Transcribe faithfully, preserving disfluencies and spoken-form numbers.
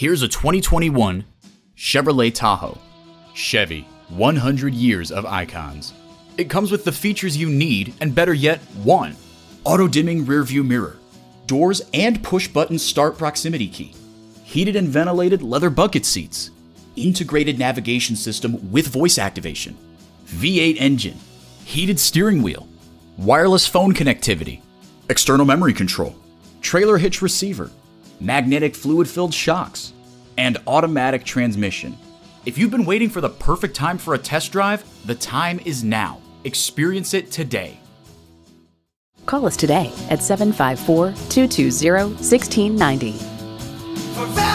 Here's a twenty twenty-one Chevrolet Tahoe. Chevy, one hundred years of icons. It comes with the features you need, and better yet, one. Auto-dimming rearview mirror, doors and push-button start proximity key, heated and ventilated leather bucket seats, integrated navigation system with voice activation, V eight engine, heated steering wheel, wireless phone connectivity, external memory control, trailer hitch receiver, magnetic fluid-filled shocks, and automatic transmission. If you've been waiting for the perfect time for a test drive, the time is now. Experience it today. Call us today at seven five four, two two zero, one six nine zero.